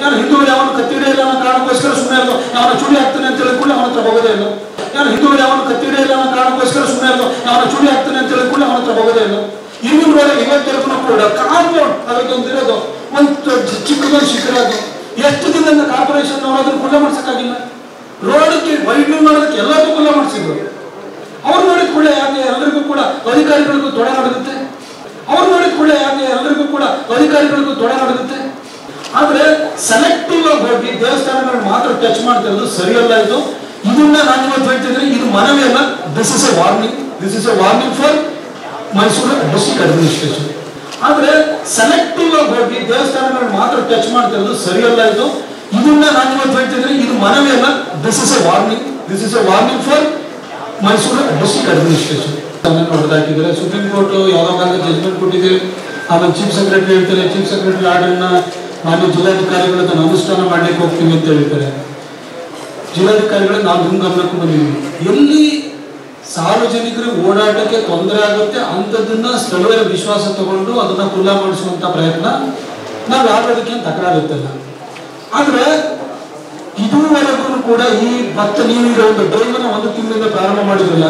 ನಾನು ಹಿಂದೂ ಯಾವನು ಕತ್ತಿಡೆ ಇಲ್ಲ ಅನ್ನೋ ಕಾರಣಕ್ಕೋಸ್ಕರ ಸುಮ್ಮನೆ ಇರೋದು, ಅವನ ಚುಡಿ ಹಾಕ್ತಾನೆ ಅಂತ ಹೇಳಿದ ಕೂಡಲೇ ಅವನ ಹತ್ರ ಹೋಗೋದೇ ಇಲ್ಲ. ನಾನು ಹಿಂದೂ ಯಾವನು ಕತ್ತಿಡೆ ಇಲ್ಲ ಅನ್ನೋ ಕಾರಣಕ್ಕೋಸ್ಕರ ಸುಮ್ಮನೆ ಇರೋದು, ಅವನ ಚುಡಿ ಹಾಕ್ತಾನೆ ಅಂತ ಹೇಳಿದ ಕೂಡಲೇ ಅವನ ಹತ್ರ ಹೋಗೋದೇ ಇಲ್ಲ. ಇನ್ನೂರವರೆಗೆ ಇವತ್ತೆರಡು ಕೂಡ ಕಾಂಪೌಂಡ್ ಅದಕ್ಕೊಂದು ಇರೋದು, ಒಂದು ಚಿಕ್ಕದೊಂದು ಶಿಖರ. ಅದು ಎಷ್ಟು ದಿನದಿಂದ ಕಾರ್ಪೊರೇಷನ್ ಅವರು ಅದನ್ನು ಕುಲ್ಲ ಮಾಡ್ಸೋಕ್ಕಾಗಿಲ್ಲ. ರೋಡಕ್ಕೆ ವೈಡ್ನಿಂಗ್ ಮಾಡೋದಕ್ಕೆ ಎಲ್ಲದಕ್ಕೂ ಕುಲ್ಲ ಮಾಡಿಸಿದ್ರು. ಅವ್ರು ನೋಡಿದ ಕೂಡ ಯಾಕೆ ಎಲ್ಲರಿಗೂ ಕೂಡ ಅಧಿಕಾರಿಗಳಿಗೂ ತೊಡೆ ನಡೆಯುತ್ತೆ, ಅವ್ರು ನೋಡಿದ ಕೂಡ ಯಾಕೆ ಎಲ್ಲರಿಗೂ ಕೂಡ ಅಧಿಕಾರಿಗಳಿಗೂ ತೊಡೆ ನಡೆಯುತ್ತೆ. ಆದ್ರೆ ಸೆಲೆಕ್ಟಿವ್ ಆಗಿ ಹೋಗಿ ದೇವಸ್ಥಾನಗಳನ್ನ ಮಾತ್ರ ಟಚ್ ಮಾಡ್ತಾ ಇರೋದು ಸರಿಯಲ್ಲ. ಇದು ಇದನ್ನ ನಾನು ಇವತ್ತು ಹೇಳ್ತಿದ್ರೆ ಇದು ಮನವಿ ಅಲ್ಲ, this is a warning. This is a warning for Mysuru district administration. ಆದ್ರೆ ಸೆಲೆಕ್ಟಿವ್ ಆಗಿ ಹೋಗಿ ದೇವಸ್ಥಾನಗಳನ್ನ ಮಾತ್ರ ಟಚ್ ಮಾಡ್ತಾ ಇರೋದು ಸರಿಯಲ್ಲ. ಇದು ಇದನ್ನ ನಾನು ಇವತ್ತು ಹೇಳ್ತಿದ್ರೆ ಇದು ಮನವಿ ಅಲ್ಲ, this is a warning. This is a warning for Mysuru district administration. ಹೊಡೆದಾಕಿದ್ದಾರೆ. ಸುಪ್ರೀಂ ಕೋರ್ಟ್ ಯಾವುದೋ ಕಾಲದ ಜಜ್ಮೆಂಟ್ ಕೊಟ್ಟಿದೆ. ಆಮೇಲೆ ಚೀಫ್ ಸೆಕ್ರೆಟರಿ ಹೇಳ್ತಾರೆ, ಚೀಫ್ ಸೆಕ್ರೆಟರಿ ಆರ್ಡರ್ನ ನಾನು ಜಿಲ್ಲಾಧಿಕಾರಿಗಳ ಅನುಷ್ಠಾನ ಮಾಡ್ಲಿಕ್ಕೆ ಹೋಗ್ತೀವಿ ಅಂತ ಹೇಳ್ತಾರೆ. ಜಿಲ್ಲಾಧಿಕಾರಿಗಳು ನಾವು ನಿಮ್ಮ ಗಮನಕ್ಕೂ ಬಂದಿದ್ದೀವಿ, ಎಲ್ಲಿ ಸಾರ್ವಜನಿಕರು ಓಡಾಟಕ್ಕೆ ತೊಂದರೆ ಆಗುತ್ತೆ ಅಂಥದ್ದನ್ನ ಸ್ಥಳೀಯರ ವಿಶ್ವಾಸ ತಗೊಂಡು ಅದನ್ನ ಖುಲ್ಲಾ ಮಾಡಿಸುವಂತ ಪ್ರಯತ್ನ ನಾವು ಯಾರೋದಕ್ಕೆ ತಕರಾರುತ್ತಲ್ಲ. ಆದ್ರೆ ಇದುವರೆಗೂ ಕೂಡ ಈ ಭತ್ತ ನೀರಿರೋ ಒಂದು ಡ್ರೈವನ್ನ ಒಂದು ತಿಂಗಳಿಂದ ಪ್ರಾರಂಭ ಮಾಡಿದ್ರಲ್ಲ.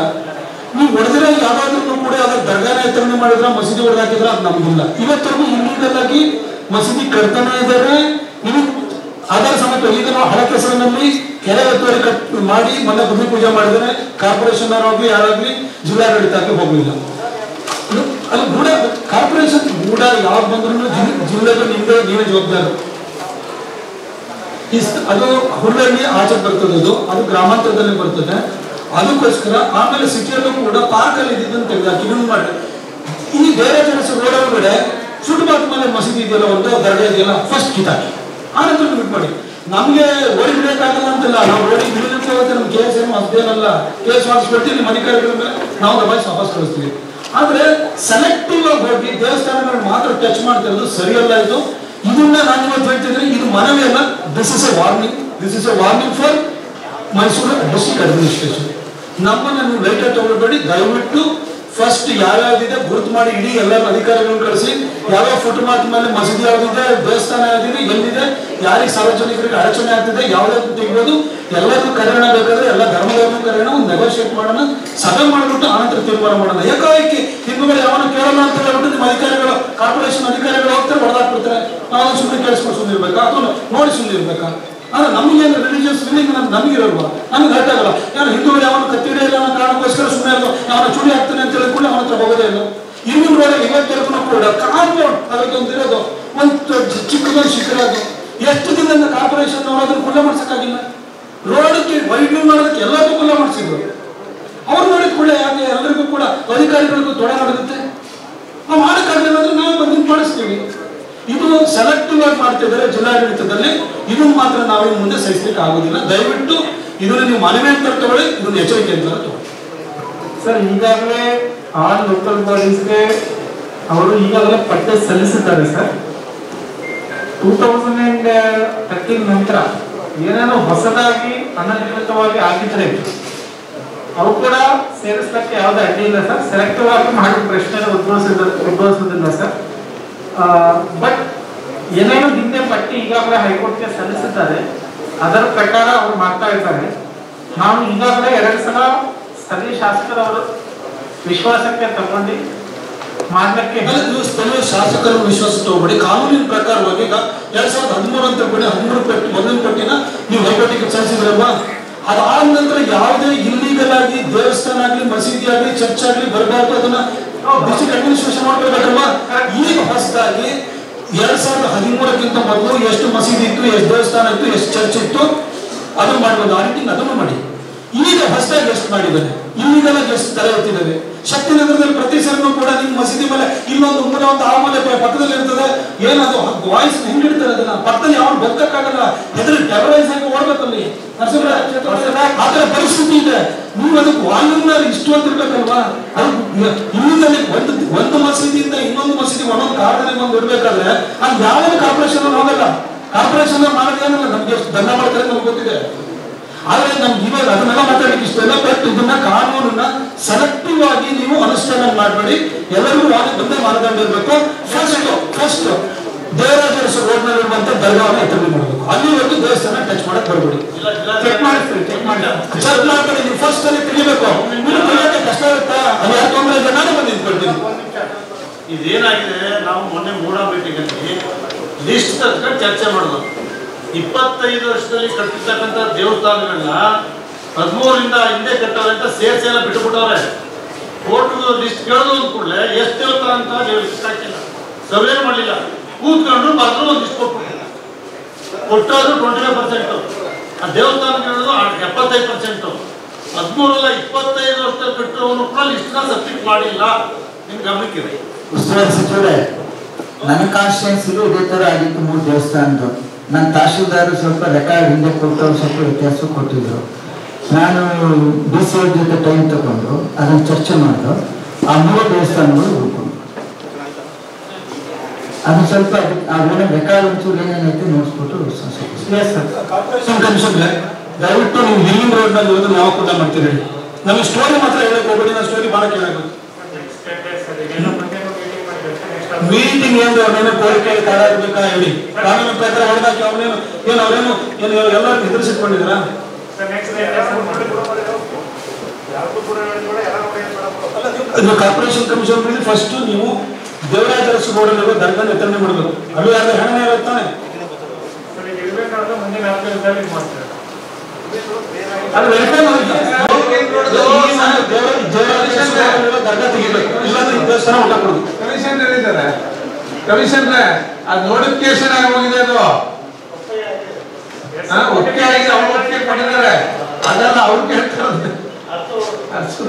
ನೀವು ಹೊಡೆದ್ರೆ ಯಾವಾಗಲೂ ಕೂಡ ಅದರ ದರ್ಗಾನ ವಿತರಣೆ ಮಾಡಿದ್ರ, ಮಸೀದಿ ಹೊಡೆದಾಕಿದ್ರ, ಅದು ನಮಗಿಲ್ಲ. ಇವತ್ತರೆಗೂ ಇಲ್ಲಿಂದ ಮಸೀದಿ ಕಡ್ತನ ಇದ್ದಾರೆ. ಅದರ ಸಮೇತ ಈಗ ನಾವು ಹಳೆ ಕೆಸರಿನಲ್ಲಿ ಕೆರೆ ಒತ್ತುವರಿ ಕಟ್ ಮಾಡಿ ಮೊನ್ನೆ ಭೂಮಿ ಪೂಜೆ ಮಾಡಿದರೆ ಕಾರ್ಪೊರೇಷನ್ ಅವರಾಗ್ಲಿ ಯಾರಾಗ್ಲಿ ಜಿಲ್ಲಾಡಳಿತಕ್ಕೆ ಹೋಗಲಿಲ್ಲ. ಅಲ್ಲಿ ಗೂಡ ಕಾರ್ಪೊರೇಷನ್ ಗೂಡ ಯಾವ್ದು ಬಂದ್ರು ಜಿಲ್ಲೆಗೂ ನಿಮ್ಗೆ ನೀವೇ ಜವಾಬ್ದಾರಿ. ಅದು ಹುರುಳಲ್ಲಿ ಆಚೆ ಬರ್ತದೆ, ಅದು ಗ್ರಾಮಾಂತರದಲ್ಲಿ ಬರ್ತದೆ. ಅದಕ್ಕೋಸ್ಕರ ಆಮೇಲೆ ಸಿಟಿಯಲ್ಲೂ ಕೂಡ ಪಾರ್ಕ್ ಅಲ್ಲಿ ಇದ್ದಿದ್ದನ್ನು ತೆಗೆದಾಕಿ ಇದನ್ನು ಮಾಡಿ ಈ ಬೇರೆ ಜನಸ ಓಡೋಗಡೆ ಸುಡುಬಾತ್ ಮೇಲೆ ಮಸೀದಿ ಇದೆಯಲ್ಲ, ಒಂದು ದರ್ಗಾ ಇದೆಯಲ್ಲ, ಫಸ್ಟ್ ಕಿತಾಕಿ ಆನಂತರ ಬಿಟ್ಟು ಮಾಡಿ. ನಮಗೆ ಓಡಿ ಬಿಡೋಕ್ಕಾಗಲ್ಲ ಅಂತಲ್ಲ, ನಾವು ಓಡಿ ಬಿಡಲಿಕ್ಕೆ ಹೋಗುತ್ತೆ. ನಮ್ಮ KSM ಅಷ್ಟೇನಲ್ಲ, ಕೇಸ್ ಮಾಡಿಸ್ಬಿಟ್ಟು ನಿಮ್ಮ ಅಧಿಕಾರಿಗಳ ಮೇಲೆ ನಾವು ದಬಾಯಿಸಿ ವಾಪಸ್ ಕಳಿಸ್ತೀವಿ. ಆದ್ರೆ ಸೆಲೆಕ್ಟಿವ್ ಆಗಿ ಹೋಗಿ ದೇವಸ್ಥಾನಗಳನ್ನ ಮಾತ್ರ ಟಚ್ ಮಾಡ್ತಾ ಇರೋದು ಸರಿಯಲ್ಲ. ಇದು ಇದನ್ನ ನಾನು ಇವತ್ತು ಹೇಳ್ತಿದ್ರೆ ಇದು ಮನವಿ ಅಲ್ಲ, this is a warning. This is a warning for Mysuru district administration. ನಮ್ಮನ್ನ ನೀವು ಲೈಟರ್ ತಗೊಳ್ಬೇಡಿ. ದಯವಿಟ್ಟು ಫಸ್ಟ್ ಯಾವ್ಯಾವ್ದಿದೆ ಗುರುತು ಮಾಡಿ ಇಡೀ ಎಲ್ಲರ ಅಧಿಕಾರಿಗಳನ್ನ ಕಳಿಸಿ, ಯಾವ್ಯಾವ ಫುಟ್ ಮಾರ್ಕ್ ಮೇಲೆ ಮಸೀದಿ ಯಾವ್ದಿದೆ, ದೇವಸ್ಥಾನ ಯಾವ್ದಿದೆ, ಎಲ್ಲಿದೆ, ಯಾರಿಗೆ ಸಾರ್ವಜನಿಕರಿಗೆ ಅಡಚಣೆ ಆಗ್ತಿದೆ, ಯಾವ್ದಾದ್ರು ತೆಗೆಯೋದು ಎಲ್ಲರಿಗೂ ಕರೆಯೋಣ. ಬೇಕಾದ್ರೆ ಎಲ್ಲ ಧರ್ಮದವ್ರನ್ನೂ ಕರೆಯೋಣ, ಒಂದು ನೆಗೋಷಿಯೇಟ್ ಮಾಡೋಣ, ಸಭೆ ಮಾಡಿಬಿಟ್ಟು ಆನಂತರ ತೀರ್ಮಾನ ಮಾಡೋಣ. ಏಕಾಏಕಿ ಹಿಂದೂಗಳು ಯಾವನ್ನ ಕೇಳೋಣ ಅಂತ ಹೇಳ್ಬಿಟ್ಟು ನಿಮ್ಮ ಅಧಿಕಾರಿಗಳು ಕಾರ್ಪೊರೇಷನ್ ಅಧಿಕಾರಿಗಳು ಹೋಗ್ತಾರೆ, ಹೊಡೆದಾಕ್ಬಿಡ್ತಾರೆ. ನಾವು ಸುಮ್ಮನೆ ಕೇಳಿಸ್ಕೊಳ್ಸೋದಿರ್ಬೇಕಾ ಅಥವಾ ನೋಡಿ ಸುಮ್ಮನಿರ್ಬೇಕಾ? ಆದ್ರೆ ನಮಗೇನು ರಿಲಿಜಿಯಸ್ ಫೀಲಿಂಗ್ ನಮಗಿರಲ್ವ, ನಮ್ಗೆ ಹರ್ಟ್ ಆಗಲ್ಲ. ಯಾರು ಹಿಂದೂಗಳು ಯಾವನು ಕತ್ತಿಡೆ ಇಲ್ಲ ಅನ್ನೋ ಕಾರಣಕ್ಕೋಸ್ಕರ ಸುಮ್ಮನೆ ಇರೋದು, ಅವನ ಚುಡಿ ಹಾಕ್ತಾನೆ ಅಂತ ಹೇಳಿದ ಕೂಡಲೇ ಅವನ ಹತ್ರ ಹೋಗೋದೇ ಇಲ್ಲ. ಇನ್ನೂರವರೆಗೆ ಇವತ್ತೆರಡು ಕೂಡ ಕಾಂಪೌಂಡ್ ಅದಕ್ಕೊಂದು ಇರೋದು, ಒಂದು ಚಿಕ್ಕದೊಂದು ಶಿಖರ. ಅದು ಎಷ್ಟು ದಿನದಿಂದ ಕಾರ್ಪೊರೇಷನ್ ಅವರು ಅದನ್ನು ಕುಲ್ಲ ಮಾಡ್ಸೋಕ್ಕಾಗಿಲ್ಲ. ರೋಡಕ್ಕೆ ವೈಡ್ನಿಂಗ್ ಮಾಡೋದಕ್ಕೆ ಎಲ್ಲರಿಗೂ ಕುಲ್ಲ ಮಾಡಿಸಿದ್ರು. ಅವ್ರು ನೋಡಿದ ಕೂಡ ಯಾಕೆ ಎಲ್ಲರಿಗೂ ಕೂಡ ಅಧಿಕಾರಿಗಳಿಗೂ ತೊಡೆ ನಡೆಯುತ್ತೆ. ನಾವು ಮಾಡೋಕ್ಕಾಗಲಿಲ್ಲ ಅಂದ್ರೆ ನಾವು ಬಂದು ಮಾಡಿಸ್ತೀವಿ. ಇದು ಸೆಲೆಕ್ಟಿವ್ ಆಗಿ ಮಾಡ್ತಿದ್ದಾರೆ ಜಿಲ್ಲಾಡಳಿತದಲ್ಲಿ. ಇದನ್ನು ಮಾತ್ರ ನಾವು ಮುಂದೆ ಸಹಿಸಲಿಕ್ಕೆ ಆಗುದಿಲ್ಲ. ದಯವಿಟ್ಟು ಇದನ್ನು ನೀವು ಮನವಿ ಅಂತ ತಗೊಳ್ಳಿ, ಇದನ್ನು ಎಚ್ಚರಿಕೆ ಅಂತ ತಗೊಳ್ಳಿ. ಸರ್, ಈಗಾಗಲೇ ಆಲ್ ಲೋಕಲ್ ಬಾಡೀಸ್ಗೆ ಅವರು ಈಗಾಗಲೇ ಪಟ್ಟೆ ಸಲ್ಲಿಸಿದ್ದಾರೆ. ಸರ್, 2013 ನಂತರ ಏನೇನೋ ಹೊಸದಾಗಿ ಅನಧಿಕೃತವಾಗಿ ಆಗಿದ್ರೆ ಅವು ಕೂಡ ಸೇರಿಸಲಿಕ್ಕೆ ಯಾವುದೇ ಅಡ್ಡಿ ಇಲ್ಲ ಸರ್. ಸೆಲೆಕ್ಟಿವ್ ಆಗಿ ಮಾಡಿ ಪ್ರಶ್ನೆ ಉದ್ಭವಿಸೋದಿಲ್ಲ ಸರ್. ಬಟ್ ಏನೇನು ಹಿಂದೆ ಪಟ್ಟಿ ಈಗಾಗಲೇ ಹೈಕೋರ್ಟ್ಗೆ ಸಲ್ಲಿಸಿದ್ದಾರೆ, ಅದರ ಪ್ರಕಾರ ಅವ್ರು ಮಾಡ್ತಾ ಇದ್ದಾರೆ. ನಾವು ಈಗಾಗಲೇ 2 ಸಲ ಸ್ಥಳೀಯ ಶಾಸಕರವರು ವಿಶ್ವಾಸಕ್ಕೆ ತಗೊಂಡು ಮಾಡಲಿಕ್ಕೆ. ಸ್ಥಳೀಯ ಶಾಸಕರು ವಿಶ್ವಾಸ ತಗೊಳ್ಬೇಡಿ. ಕಾನೂನಿನ ಪ್ರಕಾರವಾಗಿ ಈಗ 2013 ಅಂತ ಬಿಡಿ, 13 ಪಟ್ಟಿ ಮೊದಲಿನ ಪಟ್ಟಿನ ನೀವು ಹೈಕೋರ್ಟಿಗೆ ಸಲ್ಲಿಸಿದ್ರಲ್ವಾ. ಅದಾದ ನಂತರ ಯಾವುದೇ ಇಲ್ಲಿಗಲ್ ಆಗಿ ದೇವಸ್ಥಾನ ಆಗಲಿ, ಮಸೀದಿ ಆಗಲಿ, ಚರ್ಚ್ ಆಗಲಿ ಬರಬಾರ್ದು, ಅದನ್ನ ಡಿಸ್ಟ್ರಿಕ್ಟ್ ಅಡ್ಮಿನಿಸ್ಟ್ರೇಷನ್ ಮಾಡ್ಬೇಕಲ್ವಾ. ಈಗ ಹೊಸದಾಗಿ 2013ಕ್ಕಿಂತ ಮೊದಲು ಎಷ್ಟು ಮಸೀದಿ ಇತ್ತು, ಎಷ್ಟು ದೇವಸ್ಥಾನ ಇತ್ತು, ಎಷ್ಟು ಚರ್ಚ್ ಇತ್ತು, ಅದನ್ನು ಮಾಡಬಹುದು ಆಡಿಟಿಂಗ್, ಅದನ್ನು ಮಾಡಿ. ಈಗ ಹೊಸದಾಗಿ ಎಷ್ಟು ಮಾಡಿದ್ದಾರೆ, ಇಲ್ಲಿಗೆಲ್ಲ ಎಷ್ಟು ತಲೆ ಎತ್ತಿದ್ದಾರೆ. ಶಕ್ತಿನಗರದಲ್ಲಿ ಪ್ರತಿ ಸಲನೂ ಕೂಡ ನಿಮ್ಮ ಮಸೀದಿ ಮೇಲೆ ಇಲ್ಲೊಂದು ಮೂಲೆ, ಒಂದು ಆ ಮೂಲೆ ಪಕ್ಕದಲ್ಲಿ ಇರ್ತದೆ. ಏನದು ವಾಯ್ಸ್ ಹೆಂಗಿಡ್ತಾರೆ ಅದನ್ನ, ಪಕ್ಕದಲ್ಲಿ ಯಾವ ಬದುಕಕ್ಕಾಗಲ್ಲ, ಹೆದರಿ ಟೆರರೈಸ್ ಆಗಿ ಓಡಬೇಕಲ್ಲಿ. ಅದರ ಪರಿಸ್ಥಿತಿ ಇದೆ. ನೀವು ಅದಕ್ಕೆ ವಾಲ್ಯೂಮ್ನ ಇಷ್ಟು ಅಂತ ಇರ್ಬೇಕಲ್ವಾ. ಇನ್ನೊಂದಲ್ಲಿ ಒಂದು ಮಸೀದಿಯಿಂದ ಇನ್ನೊಂದು ಮಸೀದಿ ಒಂದೊಂದು ಕಾರಣದಿಂದ ಒಂದು ಇಡ್ಬೇಕಾದ್ರೆ ಅಲ್ಲಿ ಯಾವ್ದು ಕಾರ್ಪೊರೇಷನ್ ಹೋಗಲ್ಲ. ಕಾರ್ಪೊರೇಷನ್ ಮಾಡೋದು ಏನಲ್ಲ, ನಮ್ಗೆ ಎಷ್ಟು ದಂಡ ಮಾಡ್ತಾರೆ ನಮ್ಗೆ ಗೊತ್ತಿದೆ. ಆದ್ರೆ ನಮ್ಗೆ ಇವಾಗ ಅದನ್ನೆಲ್ಲ ಮಾತಾಡಲಿಕ್ಕೆ ಇಷ್ಟ ಇಲ್ಲ. ಬಟ್ ಇದನ್ನ ಕಾನೂನನ್ನ ಸೆಲೆಕ್ಟಿವ್ ಆಗಿ ನೀವು ಅನುಷ್ಠಾನ ಮಾಡಬೇಡಿ. ಎಲ್ಲರಿಗೂ ಒಂದೇ ಮಾನದಂಡ ಇರಬೇಕು. ಫಸ್ಟ್ देवरा तोरिसो रोड ನಲ್ಲಿ ಬಂತ ದರ್ಗಾವನ್ನ ಇಟ್ಬಿಡಿ ನೋಡಬೇಕು ಅಲ್ಲಿವರೆಗೂ ದೇವಸ್ಥಾನ ಟಚ್ ಮಾಡಕ್ಕೆ ಬರಬೇಡಿ ಚೆಕ್ ಮಾಡ್ತೀವಿ ಚೆಕ್ ಮಾಡಿ ಚೆಕ್ ಮಾಡ್ತಾರೆ ನೀವು ಫಸ್ಟ್ ಅಲ್ಲಿ ತಿಳಿಬೇಕು ನೀವು ತಿಳಿಯಕ್ಕೆ ಕಷ್ಟ ಆಗುತ್ತಾ ಅಲ್ಲಿ ಯಾರು ತೊಂದರೆ ಜನನೇ ಬಂದು ನಿಂತ್ಕೊಳ್ತೀವಿ ಇದು ಏನಾಗಿದೆ ನಾವು ಮೊನ್ನೆ ಮೂಡಾ ಬೇಟಿಗೆಲ್ಲಿ ಲಿಸ್ಟ್ ತರಕ ಚರ್ಚೆ ಮಾಡಿದ್ವಿ 25 ವರ್ಷದಲ್ಲಿ ಕಟ್ಟಿದಂತ ದೇವಸ್ಥಾನಗಳನ್ನ 13 ರಿಂದ ಹಿಂದೆ ಕಟ್ಟವಂತ ಸೇರ್ಸೆ ಎಲ್ಲ ಬಿಟ್ಟುಬಿಟ್ಟವರೇ ಕೋರ್ಟ್ ಲಿಸ್ಟ್ ಕೇಳೋದು ಅಂತ ಕೂಡಲೇ ಎಷ್ಟು ದೇವಸ್ಥಾನ ಅಂತ ಲಿಸ್ಟ್ ಹಾಕಿಲ್ಲ ಸರ್ವೆ ಮಾಡಲಿಲ್ಲ ಕೂತ್ಕೊಂಡು ಮಾತ್ರ ಒಂದು ಲಿಸ್ಟ್ ಕೊಟ್ಟಿಲ್ಲ ಕೊಟ್ಟಾದ್ರು 25% ಆ ದೇವಸ್ಥಾನಗಳು 75% 13 ಅಲ್ಲ 25 ವರ್ಷದ ಕಟ್ಟುವನು ಕೂಡ ಲಿಸ್ಟ್ ನ ಸಬ್ಮಿಟ್ ಮಾಡಿಲ್ಲ ನಿಮ್ಮ ಗಮನಕ್ಕೆ ಇದೆ ಉಸ್ತುವಾರಿ ಸಚಿವರೇ ನನ್ನ ಕಾನ್ಸ್ಟಿಟ್ಯೂನ್ಸಿ ಇದೇ ತರ ಆಗಿತ್ತು ಮೂರು ದೇವಸ್ಥಾನದ್ದು ನನ್ನ ತಹಶೀಲ್ದಾರ್ ಸ್ವಲ್ಪ ರೆಕಾರ್ಡ್ ಹಿಂದೆ ಕೊಟ್ಟವರು ಸ್ವಲ್ಪ ವ್ಯತ್ಯಾಸ ಕೊಟ್ಟಿದ್ರು ನಾನು ಬಿಸಿ ಜೊತೆ ಟೈಮ್ ತಗೊಂಡು ಅದನ್ನು ಚರ್ಚೆ ಮಾಡಿದ್ರು ಆ ಮೂರು ದೇವಸ್ಥಾನಗಳು ಹೋಗ್ಕೊಂಡು ಅದು ಸ್ವಲ್ಪ ಅದನ್ನ ರೆಕಾರ್ಡ್ ಒಂಚೂರು ಏನೇನೈತೆ ನೋಡಿಸ್ಬಿಟ್ಟು ದಯವಿಟ್ಟು ನೀವು ಹಿಲ್ಲಿಂಗ್ ರೋಡ್ ನಲ್ಲಿ ಹೋದ್ರೆ ನಾವು ಕೂಡ ಮಾಡ್ತೀರಿ ನಮಗೆ ಸ್ಟೋರಿ ಮಾತ್ರ ಹೇಳಕ್ಕೆ ಹೋಗ್ಬೇಡಿ ನಾನು ಸ್ಟೋರಿ ಭಾಳ ಕೇಳಬೇಕು ಮೀಟಿಂಗ್ ಏನು ಅವನೇನು ಕೋರಿಕೆ ಕಾಡಾಗಬೇಕಾ ಹೇಳಿ ಕಾನೂನು ಪ್ರಕಾರ ಹೊಡೆದಾಕಿ ಅವನೇನು ಏನು ಅವರೇನು ಏನು ಎಲ್ಲರೂ ಹೆದರಿಸಿಕೊಂಡಿದ್ದೀರಾ ಕಾರ್ಪೊರೇಷನ್ ಕಮಿಷನ್ ಫಸ್ಟ್ ನೀವು ದೇವರಾಜರ ಬೋರ್ಡಲ್ಲಿ ದರ್ಗಾ ವಿತರಣೆ ಮಾಡಬೇಕು ಅದು ಯಾರು ಹಣನೇ ಇರುತ್ತಾನೆ ದರ್ಗಾ ತೆಗಿಬೇಕು ಇಲ್ಲಾಂದ್ರೆ ದೇವಸ್ಥಾನ ಊಟ ಕೊಡೋದು ಕಮಿಷನ್ ಹೇಳಿದ್ದಾರೆ ಕಮಿಷನ್ ಅದು ನೋಟಿಫಿಕೇಶನ್ ಆಗಿ ಹೋಗಿದೆ ಅದು ಒಪ್ಪಿಗೆ ಆಗಿದೆ ಅವ್ರು ಒಪ್ಪಿಗೆ ಕೊಟ್ಟಿದ್ದಾರೆ ಅದೆಲ್ಲ ಅವ್ರು ಕೇಳ್ತಾರೆ ಅಷ್ಟು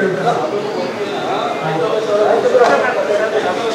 ಕೇಳ್ತಾರೆ